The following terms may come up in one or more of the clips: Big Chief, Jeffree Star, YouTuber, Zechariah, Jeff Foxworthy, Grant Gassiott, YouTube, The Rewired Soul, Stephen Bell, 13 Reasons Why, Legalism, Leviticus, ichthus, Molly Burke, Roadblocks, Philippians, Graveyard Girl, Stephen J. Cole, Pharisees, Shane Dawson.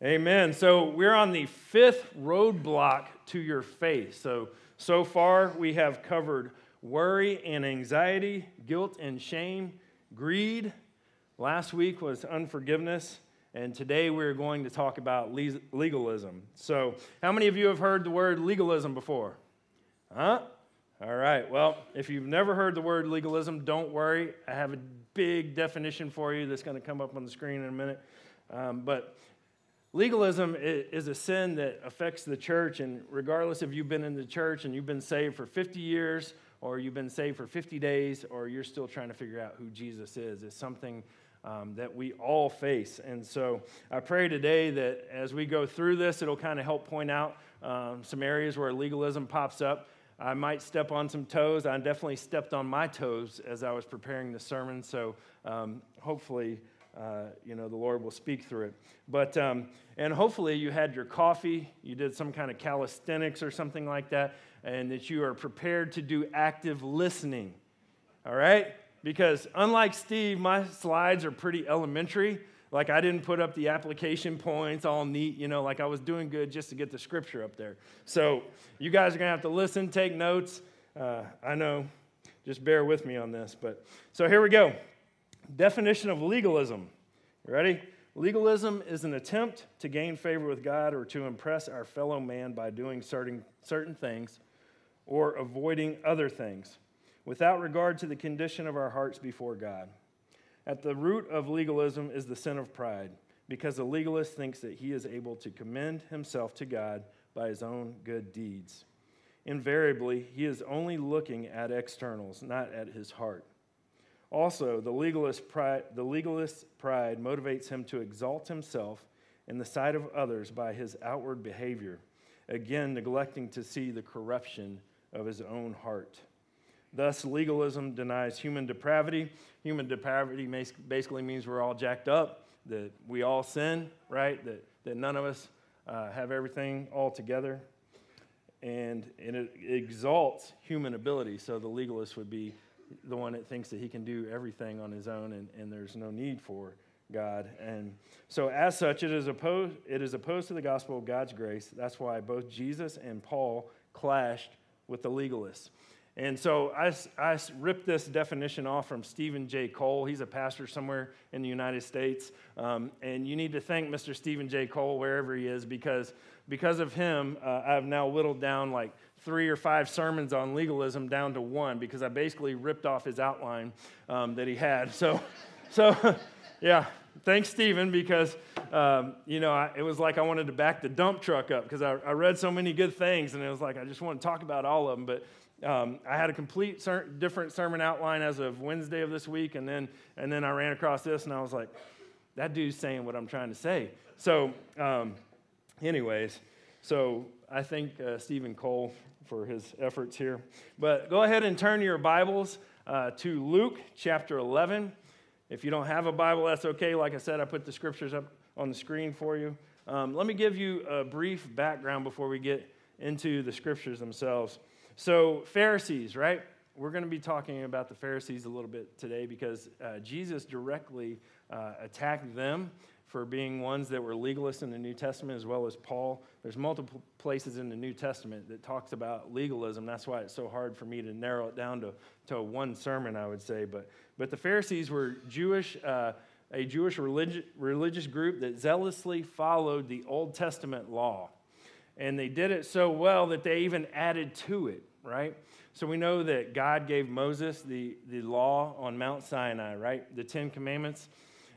Amen. So we're on the fifth roadblock to your faith. So far we have covered worry and anxiety, guilt and shame, greed. Last week was unforgiveness, and today we're going to talk about legalism. So how many of you have heard the word legalism before? Huh? All right. Well, if you've never heard the word legalism, don't worry. I have a big definition for you that's going to come up on the screen in a minute. But legalism is a sin that affects the church, and regardless if you've been in the church and you've been saved for 50 years or you've been saved for 50 days or you're still trying to figure out who Jesus is, it's something that we all face. And so I pray today that as we go through this, it'll kind of help point out some areas where legalism pops up. I might step on some toes. I definitely stepped on my toes as I was preparing the sermon, so hopefully the Lord will speak through it. But, and hopefully you had your coffee, you did some kind of calisthenics or something like that, and that you are prepared to do active listening, all right? Because unlike Steve, my slides are pretty elementary. Like, I didn't put up the application points all neat, like I was doing good just to get the scripture up there. So you guys are going to have to listen, take notes. I know, just bear with me on this. But so here we go. Definition of legalism. You ready? Legalism is an attempt to gain favor with God or to impress our fellow man by doing certain things or avoiding other things without regard to the condition of our hearts before God. At the root of legalism is the sin of pride, because a legalist thinks that he is able to commend himself to God by his own good deeds. Invariably, he is only looking at externals, not at his heart. Also, the legalist's pride motivates him to exalt himself in the sight of others by his outward behavior, again neglecting to see the corruption of his own heart. Thus, legalism denies human depravity. Human depravity basically means we're all jacked up, that we all sin, right? That none of us have everything all together. And it exalts human ability, so the legalist would be the one that thinks that he can do everything on his own, and there's no need for God. And so as such, it is opposed to the gospel of God's grace. That's why both Jesus and Paul clashed with the legalists. And so I ripped this definition off from Stephen J. Cole. He's a pastor somewhere in the United States. And you need to thank Mr. Stephen J. Cole wherever he is, because of him, I've now whittled down like 3 or 5 sermons on legalism down to one, because I basically ripped off his outline that he had. So yeah, thanks, Stephen, because, it was like I wanted to back the dump truck up because I read so many good things, and it was like I just want to talk about all of them, but I had a complete different sermon outline as of Wednesday of this week, and then I ran across this, and I was like, that dude's saying what I'm trying to say. So anyways, so I thank Stephen Cole for his efforts here. But go ahead and turn your Bibles to Luke chapter 11. If you don't have a Bible, that's okay. Like I said, I put the scriptures up on the screen for you. Let me give you a brief background before we get into the scriptures themselves. So Pharisees, right? We're going to be talking about the Pharisees a little bit today, because Jesus directly attacked them for being ones that were legalists in the New Testament, as well as Paul. There's multiple places in the New Testament that talks about legalism. That's why it's so hard for me to narrow it down to one sermon, I would say. But the Pharisees were Jewish, a Jewish religious group that zealously followed the Old Testament law. And they did it so well that they even added to it, right? So we know that God gave Moses the law on Mount Sinai, right? The 10 commandments.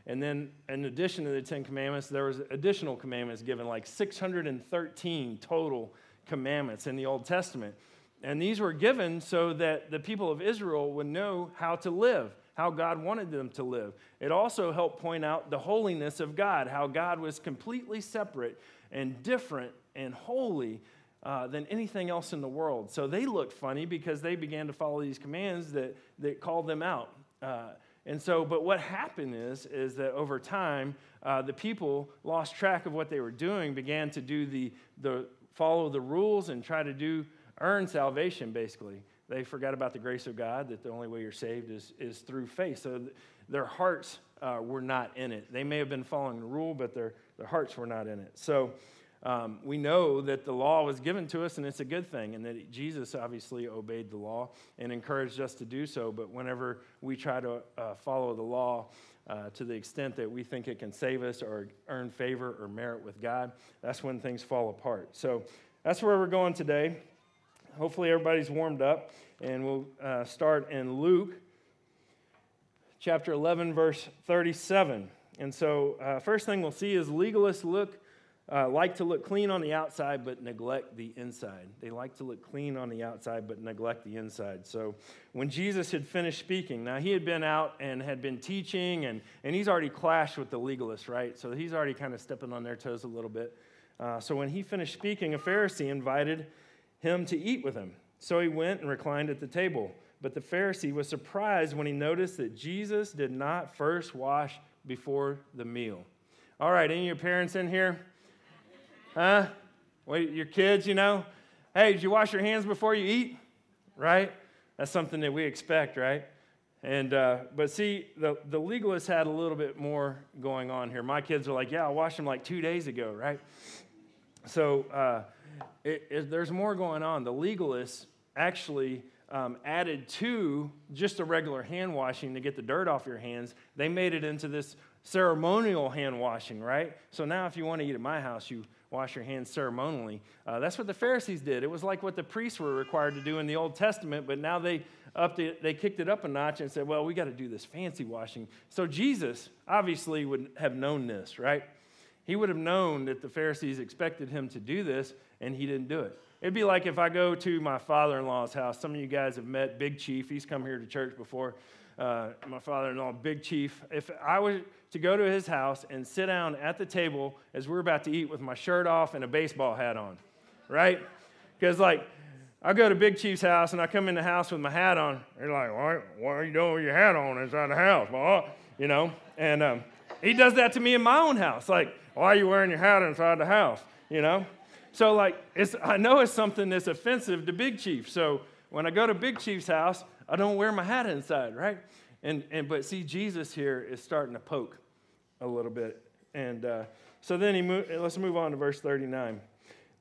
And then in addition to the 10 commandments, there was additional commandments given, like 613 total commandments in the Old Testament. And these were given so that the people of Israel would know how to live, how God wanted them to live. It also helped point out the holiness of God, how God was completely separate and different and holy than anything else in the world. So they looked funny because they began to follow these commands that called them out. But what happened is that over time, the people lost track of what they were doing, began to do the follow the rules and try to earn salvation, basically. They forgot about the grace of God, that the only way you're saved is through faith. So their hearts were not in it. They may have been following the rule, but their Their hearts were not in it. So we know that the law was given to us, and it's a good thing, and that Jesus obviously obeyed the law and encouraged us to do so. But whenever we try to follow the law to the extent that we think it can save us or earn favor or merit with God, that's when things fall apart. So that's where we're going today. Hopefully everybody's warmed up, and we'll start in Luke chapter 11, verse 37. And so first thing we'll see is legalists like to look clean on the outside but neglect the inside. They like to look clean on the outside but neglect the inside. So when Jesus had finished speaking, now he had been out and had been teaching, and he's already clashed with the legalists, right? So he's already kind of stepping on their toes a little bit. So when he finished speaking, a Pharisee invited him to eat with him. So he went and reclined at the table. But the Pharisee was surprised when he noticed that Jesus did not first wash before the meal. All right, any of your parents in here? Huh? Wait, your kids, you know? Hey, did you wash your hands before you eat? Right? That's something that we expect, right? And but see, the legalists had a little bit more going on here. My kids are like, yeah, I washed them like 2 days ago, right? So there's more going on. The legalists actually added to just a regular hand washing to get the dirt off your hands. They made it into this ceremonial hand washing, right? So now if you want to eat at my house, you wash your hands ceremonially. That's what the Pharisees did. It was like what the priests were required to do in the Old Testament, but now they kicked it up a notch and said, well, we got to do this fancy washing. So Jesus obviously would have known this, right? He would have known that the Pharisees expected him to do this, and he didn't do it. It'd be like if I go to my father-in-law's house. Some of you guys have met Big Chief. He's come here to church before. My father-in-law, Big Chief. If I was to go to his house and sit down at the table as we're about to eat with my shirt off and a baseball hat on, right? Because, like, I go to Big Chief's house, and I come in the house with my hat on. They're like, what are you doing with your hat on inside the house? Well, you know, and he does that to me in my own house. Like, why are you wearing your hat inside the house, you know? So, like, I know it's something that's offensive to Big Chief. So when I go to Big Chief's house, I don't wear my hat inside, right? But see, Jesus here is starting to poke a little bit. And so then let's move on to verse 39.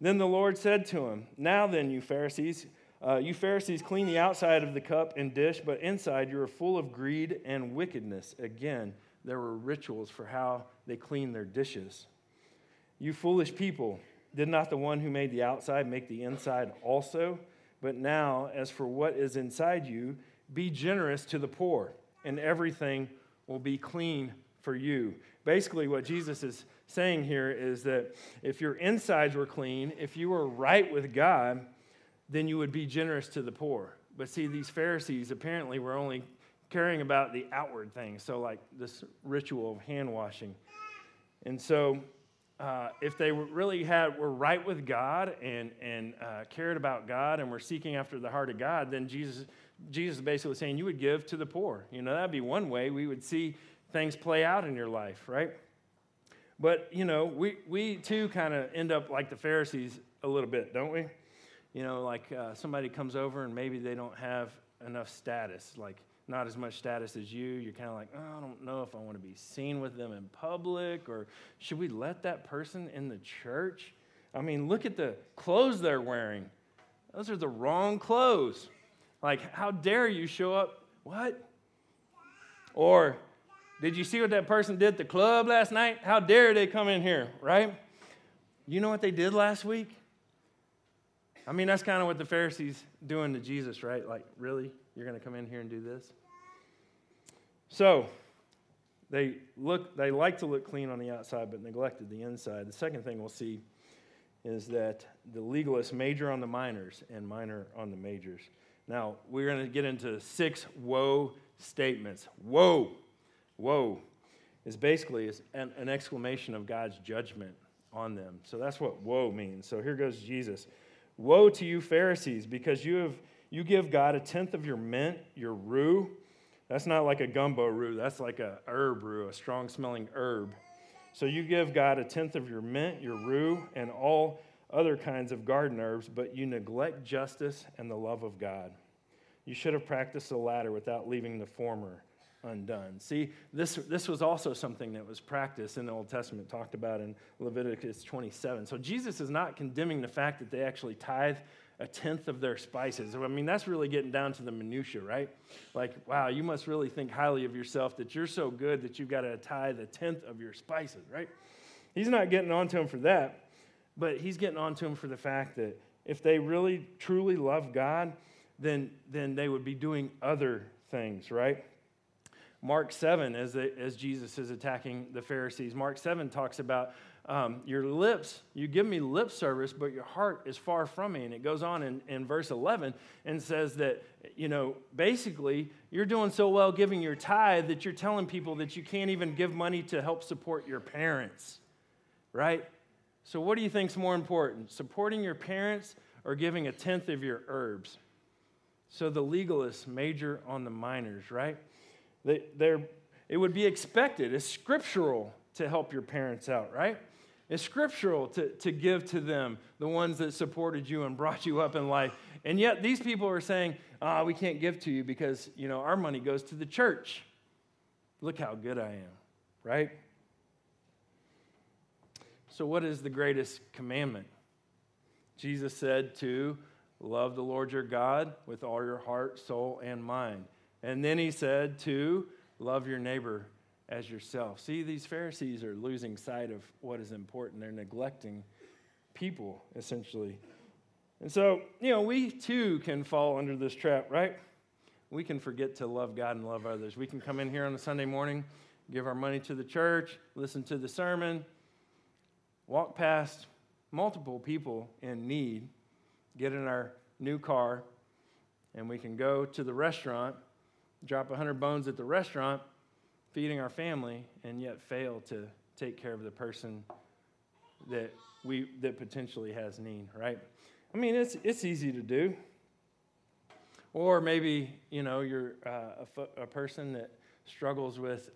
Then the Lord said to him, now then, you Pharisees clean the outside of the cup and dish, but inside you are full of greed and wickedness. Again, there were rituals for how they cleaned their dishes. You foolish people, did not the one who made the outside make the inside also? But now, as for what is inside you, be generous to the poor, and everything will be clean for you. Basically, what Jesus is saying here is that if your insides were clean, if you were right with God, then you would be generous to the poor. But see, these Pharisees apparently were only caring about the outward things, so like this ritual of hand washing. And so if they were right with God and cared about God and were seeking after the heart of God, then Jesus is basically saying you would give to the poor. You know, that'd be one way we would see things play out in your life, right? But, you know, we too kind of end up like the Pharisees a little bit, don't we? You know, like somebody comes over and maybe they don't have enough status, like not as much status as you. You're kind of like, oh, I don't know if I want to be seen with them in public, or should we let that person in the church? I mean, look at the clothes they're wearing. Those are the wrong clothes. Like, how dare you show up? What? Or, did you see what that person did at the club last night? How dare they come in here, right? You know what they did last week? I mean, that's kind of what the Pharisees doing to Jesus, right? Like, really? You're going to come in here and do this? So they like to look clean on the outside but neglected the inside. The second thing we'll see is that the legalists major on the minors and minor on the majors. Now, we're going to get into 6 woe statements. Woe, woe is basically an exclamation of God's judgment on them. So that's what woe means. So here goes Jesus. Woe to you Pharisees, because you give God 1/10 of your mint, your rue. That's not like a gumbo rue. That's like a herb rue, a strong-smelling herb. So you give God 1/10 of your mint, your rue, and all other kinds of garden herbs, but you neglect justice and the love of God. You should have practiced the latter without leaving the former. undone. See, this was also something that was practiced in the Old Testament, talked about in Leviticus 27. So Jesus is not condemning the fact that they actually tithe a tenth of their spices. I mean, that's really getting down to the minutia, right? Like, wow, you must really think highly of yourself that you're so good that you've got to tithe a tenth of your spices, right? He's not getting on to them for that, but he's getting on to them for the fact that if they really, truly love God, then they would be doing other things, right? Mark 7, as Jesus is attacking the Pharisees, Mark 7 talks about your lips, you give me lip service, but your heart is far from me. And it goes on in verse 11 and says that, you know, basically you're doing so well giving your tithe that you're telling people that you can't even give money to help support your parents, right? So what do you think's more important, supporting your parents or giving a tenth of your herbs? So the legalists major on the minors, right? It would be expected, it's scriptural to help your parents out, right? It's scriptural to give to them, the ones that supported you and brought you up in life. And yet these people are saying, we can't give to you because, you know, our money goes to the church. Look how good I am, right? So what is the greatest commandment? Jesus said to love the Lord your God with all your heart, soul, and mind. And then he said to love your neighbor as yourself. See, these Pharisees are losing sight of what is important. They're neglecting people, essentially. And so, you know, we too can fall under this trap, right? We can forget to love God and love others. We can come in here on a Sunday morning, give our money to the church, listen to the sermon, walk past multiple people in need, get in our new car, and we can go to the restaurant, drop 100 bones at the restaurant, feeding our family, and yet fail to take care of the person that potentially has need, right? I mean, it's easy to do. Or maybe, you know, you're a person that struggles with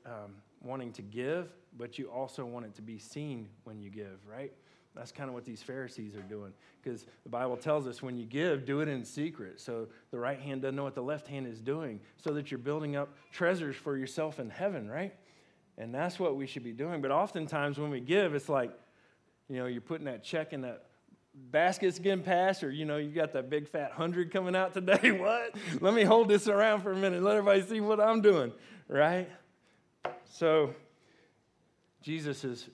wanting to give, but you also want it to be seen when you give, right? That's kind of what these Pharisees are doing, because the Bible tells us when you give, do it in secret, so the right hand doesn't know what the left hand is doing, so that you're building up treasures for yourself in heaven, right? And that's what we should be doing. But oftentimes when we give, it's like, you know, you're putting that check in that basket's getting passed, or, you know, you got that big fat 100 coming out today. What? Let me hold this around for a minute. Let everybody see what I'm doing, right? So Jesus is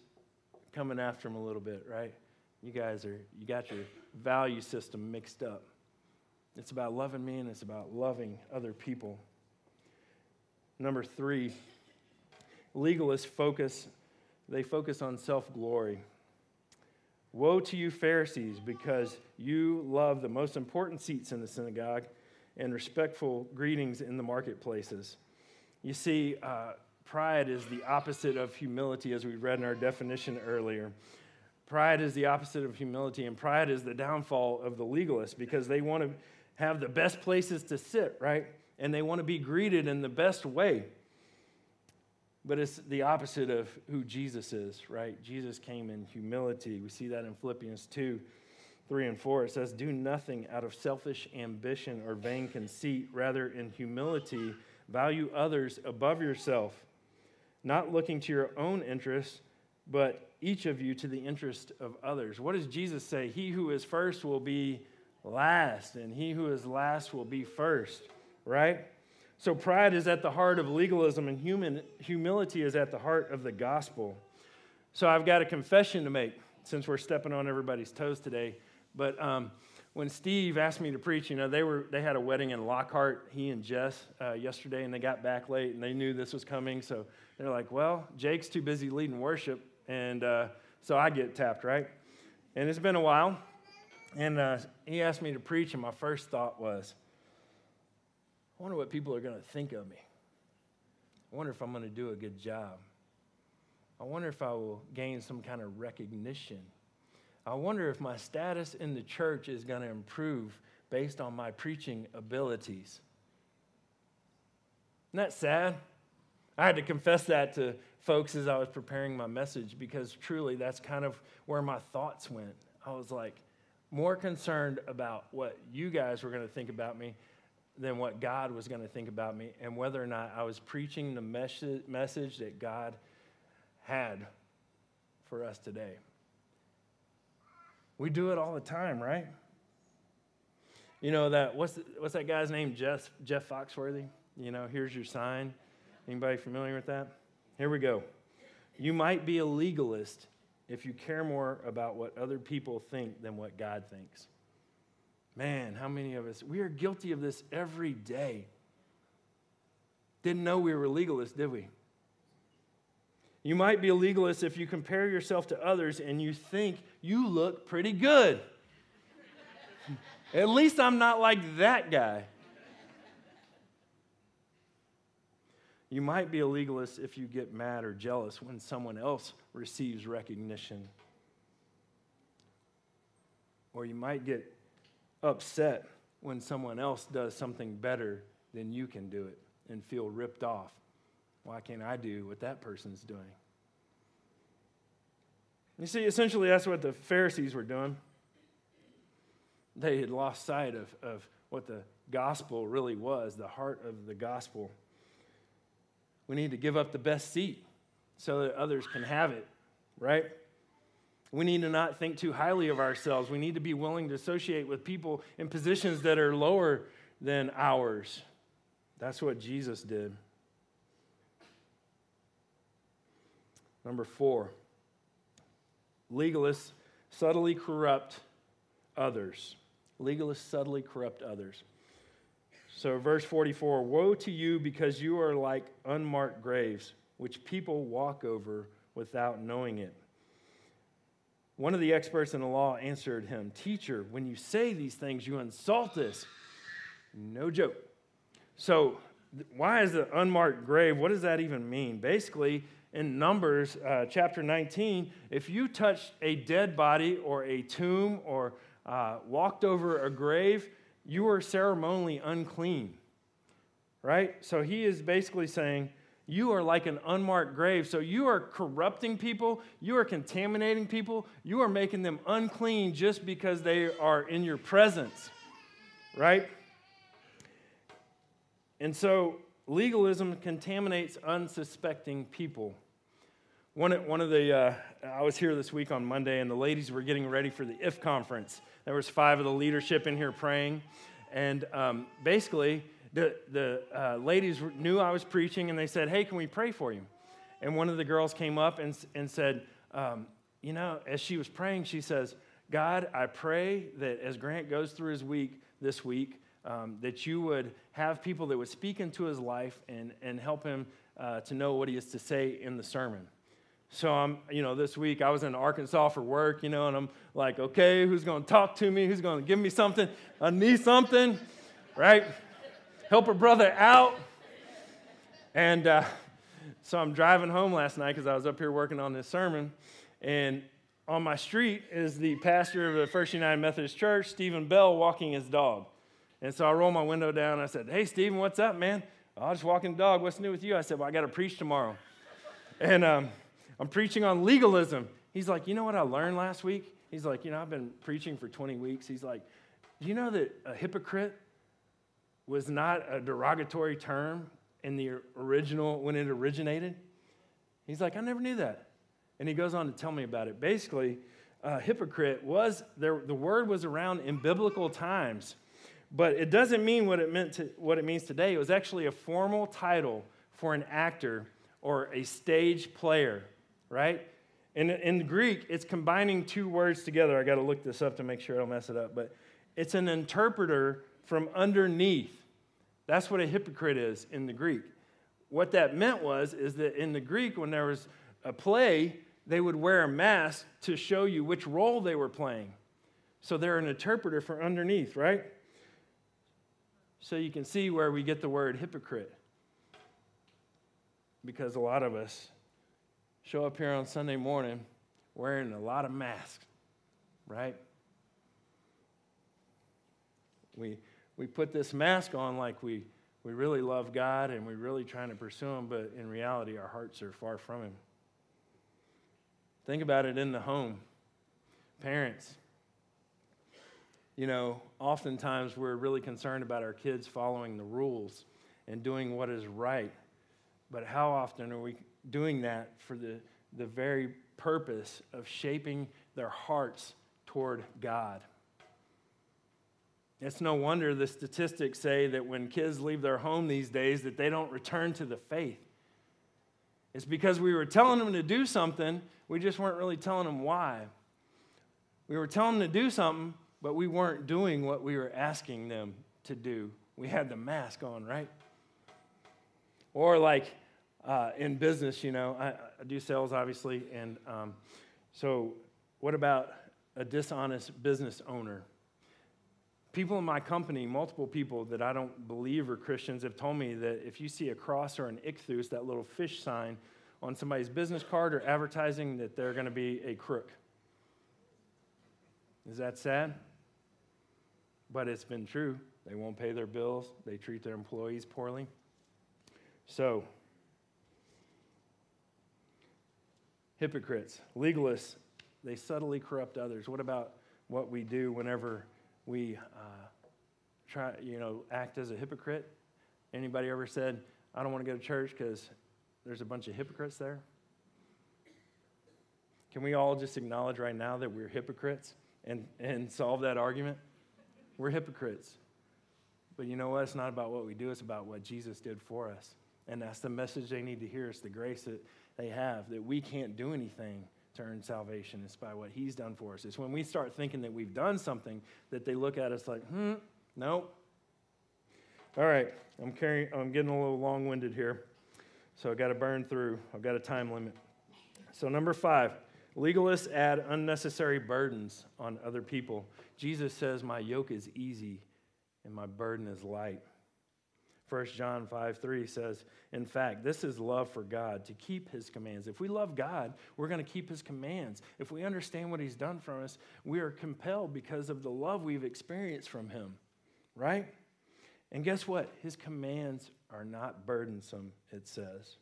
coming after him a little bit, right? You guys you got your value system mixed up. It's about loving me and it's about loving other people. Number 3, legalists focus on self-glory. Woe to you Pharisees, because you love the most important seats in the synagogue and respectful greetings in the marketplaces. You see, pride is the opposite of humility, as we read in our definition earlier. Pride is the opposite of humility, and pride is the downfall of the legalist, because they want to have the best places to sit, right? And they want to be greeted in the best way. But it's the opposite of who Jesus is, right? Jesus came in humility. We see that in Philippians 2:3 and 4. It says, do nothing out of selfish ambition or vain conceit. Rather, in humility, value others above yourself, not looking to your own interests, but each of you to the interest of others. What does Jesus say? He who is first will be last, and he who is last will be first, right? So pride is at the heart of legalism, and humility is at the heart of the gospel. So I've got a confession to make, since we're stepping on everybody's toes today. But when Steve asked me to preach, you know, they had a wedding in Lockhart, he and Jess, yesterday, and they got back late, and they knew this was coming, so they're like, well, Jake's too busy leading worship, and so I get tapped, right? And it's been a while, and he asked me to preach, and my first thought was, I wonder what people are going to think of me. I wonder if I'm going to do a good job. I wonder if I will gain some kind of recognition. I wonder if my status in the church is going to improve based on my preaching abilities. Isn't that sad? I had to confess that to folks as I was preparing my message, because truly that's kind of where my thoughts went. I was like more concerned about what you guys were going to think about me than what God was going to think about me and whether or not I was preaching the message that God had for us today. We do it all the time, right? You know, that what's that guy's name, Jeff Foxworthy? You know, here's your sign. Anybody familiar with that? Here we go. You might be a legalist if you care more about what other people think than what God thinks. Man, how many of us, we are guilty of this every day. Didn't know we were legalists, did we? You might be a legalist if you compare yourself to others and you think you look pretty good. At least I'm not like that guy. You might be a legalist if you get mad or jealous when someone else receives recognition. Or you might get upset when someone else does something better than you can do it and feel ripped off. Why can't I do what that person's doing? You see, essentially that's what the Pharisees were doing. They had lost sight of what the gospel really was, the heart of the gospel. We need to give up the best seat so that others can have it, right? We need to not think too highly of ourselves. We need to be willing to associate with people in positions that are lower than ours. That's what Jesus did. Number 4, legalists subtly corrupt others. Legalists subtly corrupt others. So verse 44, woe to you because you are like unmarked graves, which people walk over without knowing it. One of the experts in the law answered him, teacher, when you say these things, you insult us. No joke. So why is the unmarked grave, what does that even mean? Basically, in Numbers chapter 19, if you touched a dead body or a tomb or walked over a grave, you were ceremonially unclean, right? So he is basically saying, you are like an unmarked grave. So you are corrupting people. You are contaminating people. You are making them unclean just because they are in your presence, right? And so legalism contaminates unsuspecting people. One of the I was here this week on Monday, and the ladies were getting ready for the IF conference. There was 5 of the leadership in here praying, and basically, the ladies knew I was preaching, and they said, hey, can we pray for you? And one of the girls came up and said, you know, as she was praying, she says, God, I pray that as Grant goes through his week this week, that you would have people that would speak into his life and help him to know what he is to say in the sermon. So I'm, you know, this week I was in Arkansas for work, you know, and I'm like, okay, who's going to talk to me? Who's going to give me something? I need something, right? Help a brother out. And so I'm driving home last night because I was up here working on this sermon. And on my street is the pastor of the First United Methodist Church, Stephen Bell, walking his dog. And so I rolled my window down. And I said, hey, Stephen, what's up, man? Oh, I'm just walking the dog. What's new with you? I said, well, I got to preach tomorrow. And I'm preaching on legalism. He's like, you know what I learned last week? He's like, you know, I've been preaching for 20 weeks. He's like, do you know that a hypocrite was not a derogatory term in the original, when it originated? He's like, I never knew that. And he goes on to tell me about it. Basically, hypocrite was, the word was around in biblical times, but it doesn't mean what it means today. It was actually a formal title for an actor or a stage player, right? And in Greek, it's combining 2 words together. I got to look this up to make sure I don't mess it up, but it's an interpreter from underneath. That's what a hypocrite is in the Greek. What that meant was, is that in the Greek, when there was a play, they would wear a mask to show you which role they were playing. So they're an interpreter for underneath, right? So you can see where we get the word hypocrite. Because a lot of us show up here on Sunday morning wearing a lot of masks, right? We put this mask on like we really love God and we're really trying to pursue him, but in reality, our hearts are far from him. Think about it in the home. Parents, you know, oftentimes we're really concerned about our kids following the rules and doing what is right. But how often are we doing that for the very purpose of shaping their hearts toward God? It's no wonder the statistics say that when kids leave their home these days that they don't return to the faith. It's because we were telling them to do something, we just weren't really telling them why. We were telling them to do something, but we weren't doing what we were asking them to do. We had the mask on, right? Or like in business, you know, I do sales, obviously, and so what about a dishonest business owner? People in my company, multiple people that I don't believe are Christians, have told me that if you see a cross or an ichthus, that little fish sign, on somebody's business card or advertising, that they're going to be a crook. Is that sad? But it's been true. They won't pay their bills. They treat their employees poorly. So, hypocrites, legalists, they subtly corrupt others. What about what we do whenever we try, you know, act as a hypocrite? Anybody ever said, I don't want to go to church because there's a bunch of hypocrites there? Can we all just acknowledge right now that we're hypocrites and solve that argument? We're hypocrites. But you know what? It's not about what we do. It's about what Jesus did for us. And that's the message they need to hear. It's the grace that they have, that we can't do anything to earn salvation. It's by what he's done for us. It's when we start thinking that we've done something that they look at us like, nope. All right, I'm getting a little long-winded here, so I've got to burn through. I've got a time limit. So number 5, legalists add unnecessary burdens on other people. Jesus says, my yoke is easy and my burden is light. 1 John 5:3 says, in fact, this is love for God, to keep his commands. If we love God, we're going to keep his commands. If we understand what he's done for us, we are compelled because of the love we've experienced from him, right? And guess what? His commands are not burdensome, it says.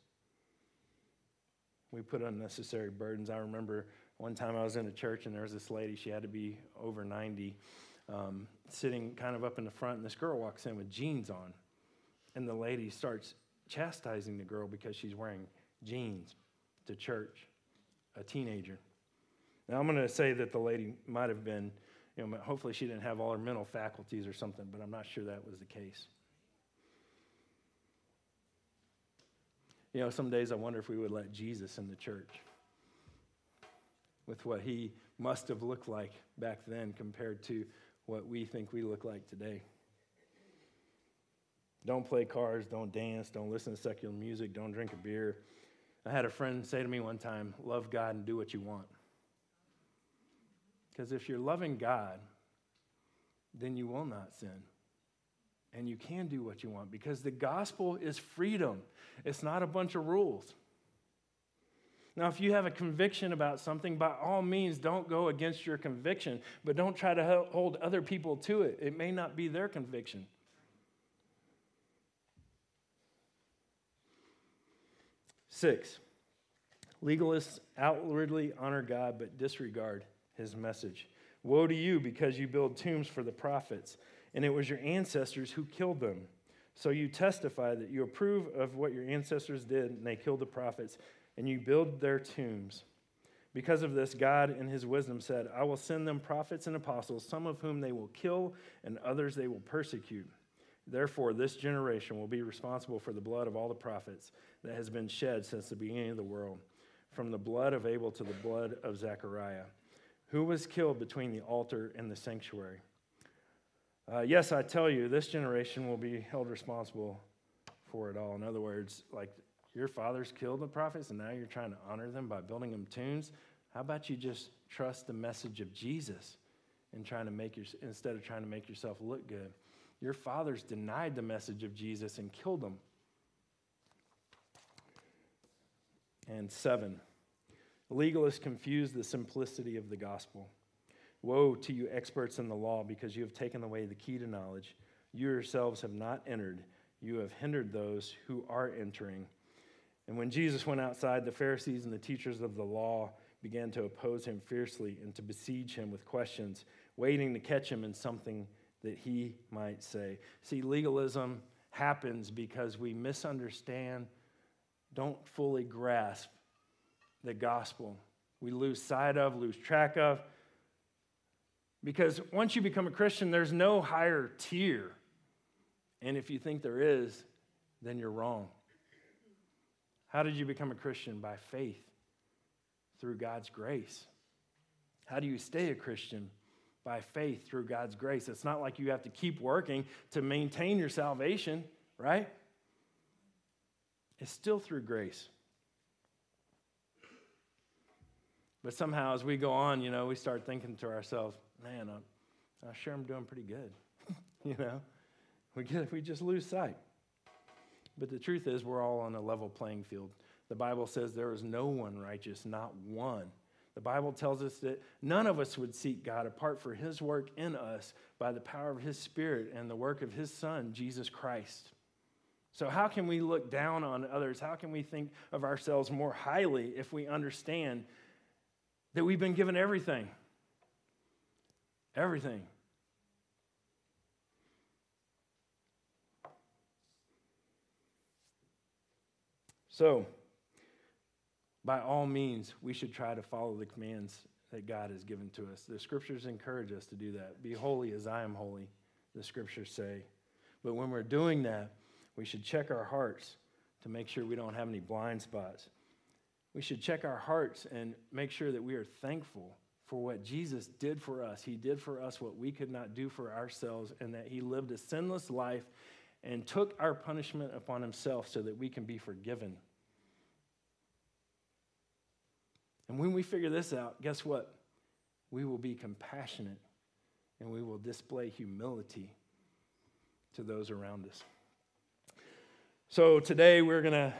We put unnecessary burdens. I remember one time I was in a church and there was this lady, she had to be over 90, sitting kind of up in the front, and this girl walks in with jeans on. And the lady starts chastising the girl because she's wearing jeans to church, a teenager. Now, I'm going to say that the lady might have been, you know, hopefully she didn't have all her mental faculties or something, but I'm not sure that was the case. You know, some days I wonder if we would let Jesus in the church with what he must have looked like back then compared to what we think we look like today. Don't play cards, don't dance, don't listen to secular music, don't drink a beer. I had a friend say to me one time, love God and do what you want. Because if you're loving God, then you will not sin. And you can do what you want because the gospel is freedom. It's not a bunch of rules. Now, if you have a conviction about something, by all means, don't go against your conviction, but don't try to hold other people to it. It may not be their conviction. Six, legalists outwardly honor God but disregard his message. Woe to you because you build tombs for the prophets, and it was your ancestors who killed them. So you testify that you approve of what your ancestors did, and they killed the prophets, and you build their tombs. Because of this, God in his wisdom said, I will send them prophets and apostles, some of whom they will kill, and others they will persecute. Therefore, this generation will be responsible for the blood of all the prophets that has been shed since the beginning of the world, from the blood of Abel to the blood of Zechariah, who was killed between the altar and the sanctuary. Yes, I tell you, this generation will be held responsible for it all. In other words, like your fathers killed the prophets, and now you're trying to honor them by building them tombs. How about you just trust the message of Jesus and instead of trying to make yourself look good? Your fathers denied the message of Jesus and killed them. And 7, legalists confuse the simplicity of the gospel. Woe to you experts in the law, because you have taken away the key to knowledge. You yourselves have not entered. You have hindered those who are entering. And when Jesus went outside, the Pharisees and the teachers of the law began to oppose him fiercely and to besiege him with questions, waiting to catch him in something that he might say. See, legalism happens because we misunderstand, don't fully grasp the gospel. We lose sight of, lose track of. Because once you become a Christian, there's no higher tier. And if you think there is, then you're wrong. How did you become a Christian? By faith, through God's grace. How do you stay a Christian? By faith, through God's grace. It's not like you have to keep working to maintain your salvation, right? It's still through grace. But somehow, as we go on, you know, we start thinking to ourselves, man, I'm sure I'm doing pretty good, you know? We just lose sight. But the truth is, we're all on a level playing field. The Bible says there is no one righteous, not one. The Bible tells us that none of us would seek God apart from his work in us by the power of his Spirit and the work of his Son, Jesus Christ. So how can we look down on others? How can we think of ourselves more highly if we understand that we've been given everything? Everything. So, by all means, we should try to follow the commands that God has given to us. The Scriptures encourage us to do that. Be holy as I am holy, the Scriptures say. But when we're doing that, we should check our hearts to make sure we don't have any blind spots. We should check our hearts and make sure that we are thankful for what Jesus did for us. He did for us what we could not do for ourselves, and that he lived a sinless life and took our punishment upon himself so that we can be forgiven. And when we figure this out, guess what? We will be compassionate and we will display humility to those around us. So today we're going to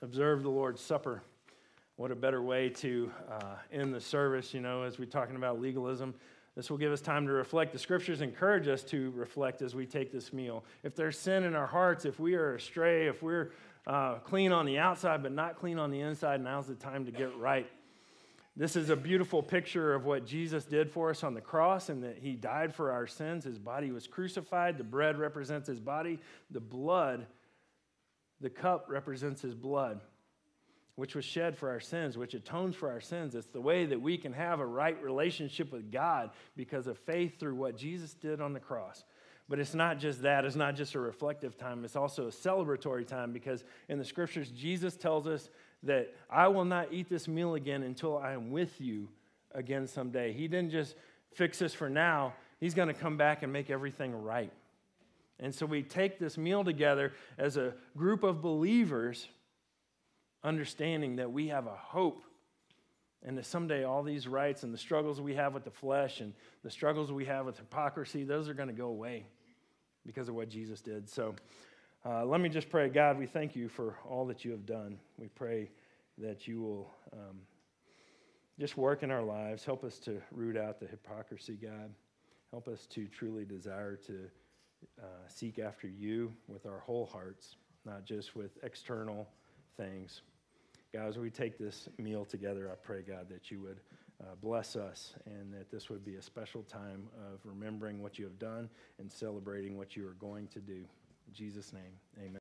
observe the Lord's Supper. What a better way to end the service, you know, as we're talking about legalism. This will give us time to reflect. The Scriptures encourage us to reflect as we take this meal. If there's sin in our hearts, if we are astray, if we're clean on the outside but not clean on the inside, now's the time to get right. This is a beautiful picture of what Jesus did for us on the cross and that he died for our sins. His body was crucified. The bread represents his body. The blood, the cup represents his blood, which was shed for our sins, which atones for our sins. It's the way that we can have a right relationship with God because of faith through what Jesus did on the cross. But it's not just that. It's not just a reflective time. It's also a celebratory time because in the Scriptures, Jesus tells us that I will not eat this meal again until I am with you again someday. He didn't just fix us for now. He's going to come back and make everything right. And so we take this meal together as a group of believers, understanding that we have a hope and that someday all these rights and the struggles we have with the flesh and the struggles we have with hypocrisy, those are going to go away because of what Jesus did. So let me just pray. God, we thank you for all that you have done. We pray that you will just work in our lives. Help us to root out the hypocrisy, God. Help us to truly desire to seek after you with our whole hearts, not just with external things. God, as we take this meal together, I pray, God, that you would bless us and that this would be a special time of remembering what you have done and celebrating what you are going to do. In Jesus' name, amen.